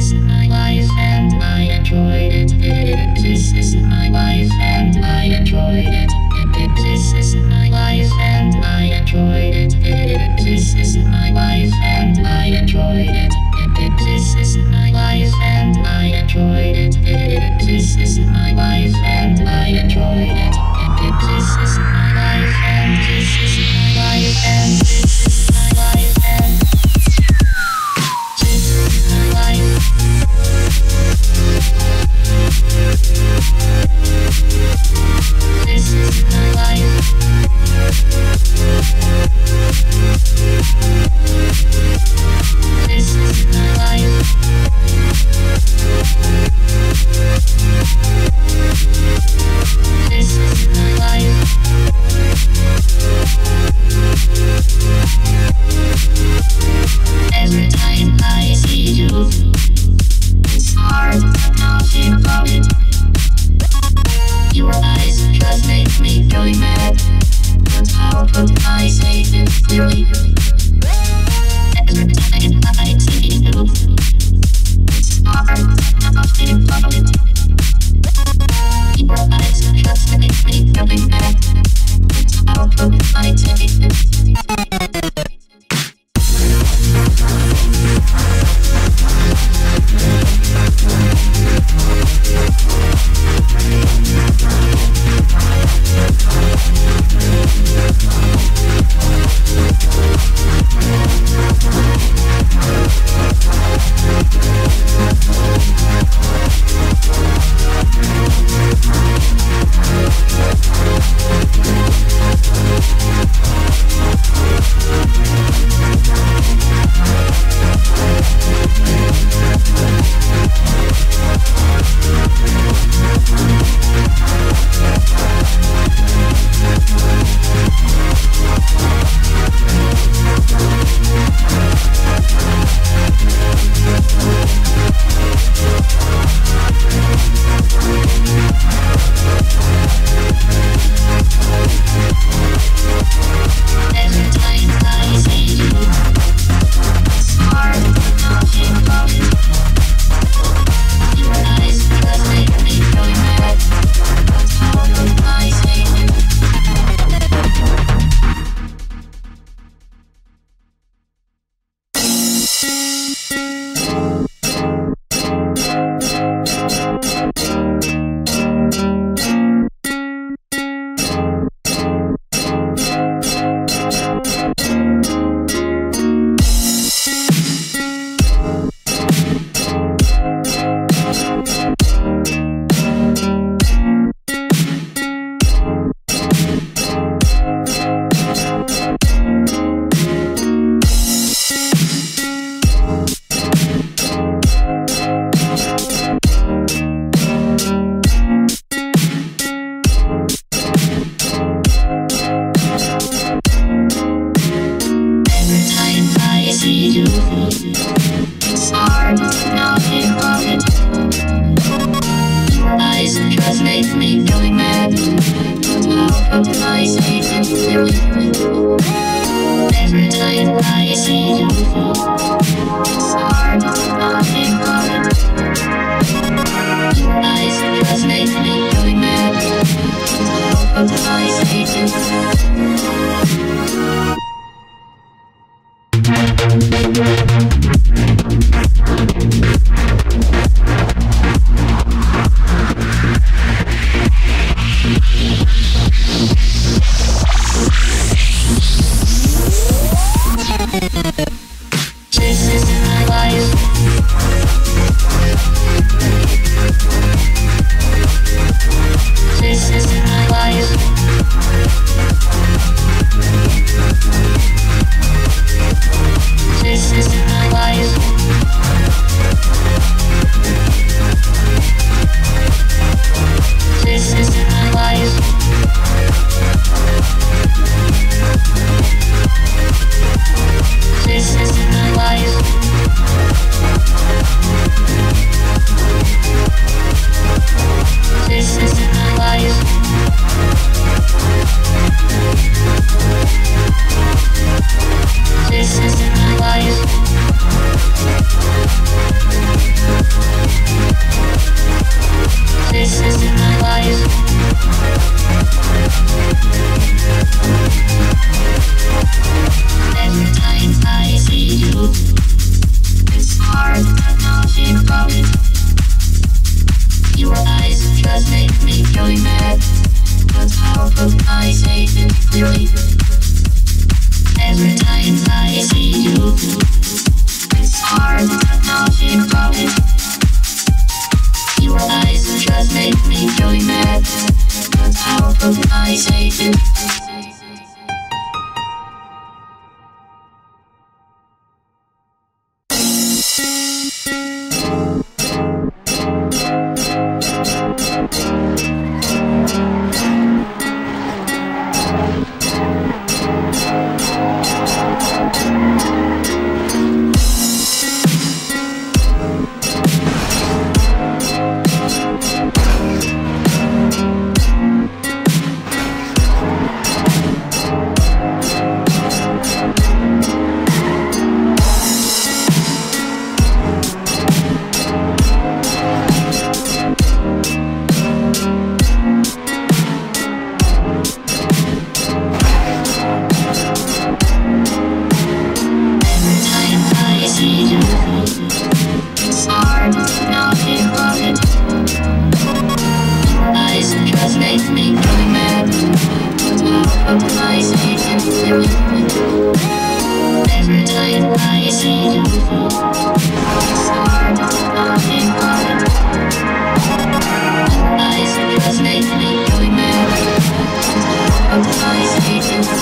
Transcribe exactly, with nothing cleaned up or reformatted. is my life and I enjoy it. This is my life and I enjoy it. This is my life and I enjoy it. This is my life and I enjoy it. This is my life and I enjoy it. This is my life and I enjoy it. This is my life and this is my life and this is my life and this is my life. This is my life. This is my life. it. Your eyes just make me really mad. Put up my sleep and flip it. Every time I see you, it's hard to think of it. Your eyes just make me really mad. Put up my sleep and flip it.